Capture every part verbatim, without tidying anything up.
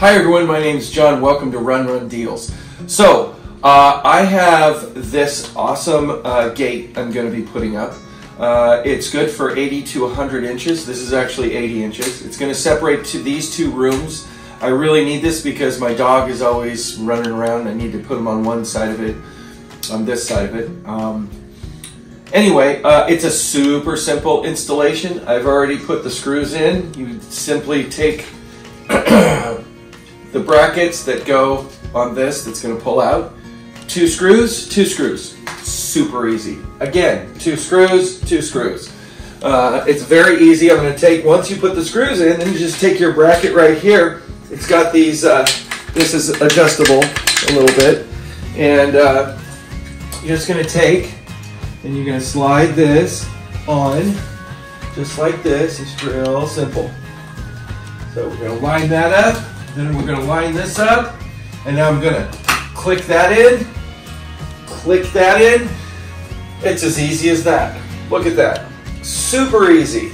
Hi everyone, my name is John. Welcome to Run Run Deals. So, uh, I have this awesome uh, gate I'm going to be putting up. Uh, it's good for eighty to one hundred inches. This is actually eighty inches. It's going to separate to these two rooms. I really need this because my dog is always running around. I need to put him on one side of it, on this side of it. Um, Anyway, uh, it's a super simple installation. I've already put the screws in. You simply take the brackets that go on this, that's going to pull out. Two screws, two screws. Super easy. Again, two screws, two screws. Uh, it's very easy. I'm going to take, once you put the screws in, then you just take your bracket right here. It's got these, uh, this is adjustable a little bit. And uh, you're just going to take, and you're going to slide this on, just like this. It's real simple. So we're going to line that up, then we're going to line this up, and now I'm going to click that in, click that in. It's as easy as that. Look at that. Super easy.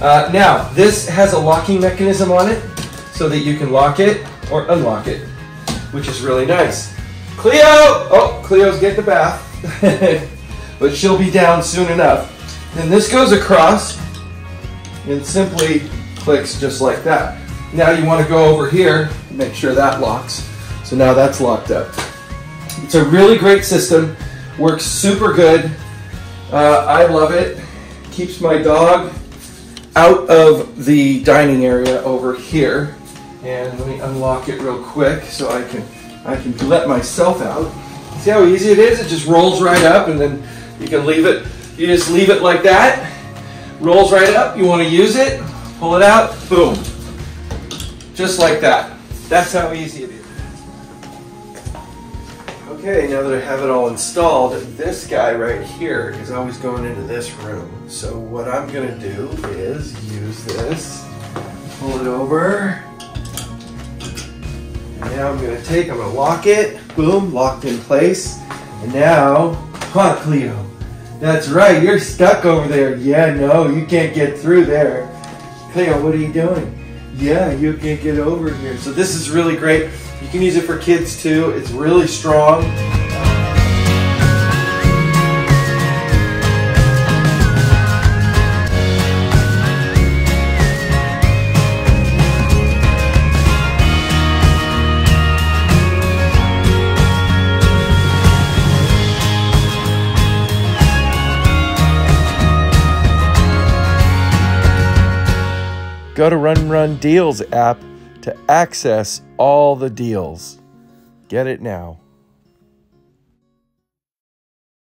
Uh, now, this has a locking mechanism on it, so that you can lock it or unlock it, which is really nice. Cleo! Oh, Cleo's getting a bath. But she'll be down soon enough. Then this goes across and simply clicks just like that. Now you want to go over here and make sure that locks. So now that's locked up. It's a really great system, works super good. Uh, I love it. Keeps my dog out of the dining area over here. And let me unlock it real quick so I can, I can let myself out. See how easy it is? It just rolls right up and then you can leave it, you just leave it like that, rolls right up, you want to use it, pull it out, boom. Just like that. That's how easy it is. Okay, now that I have it all installed, this guy right here is always going into this room. So what I'm going to do is use this, pull it over. And now I'm going to take, I'm going to lock it, boom, locked in place. And now, huh, Cleo? That's right, you're stuck over there. Yeah, no, you can't get through there. Cleo, what are you doing? Yeah, you can't get over here. So this is really great. You can use it for kids too. It's really strong. Go to Run Run Deals app to access all the deals. Get it now.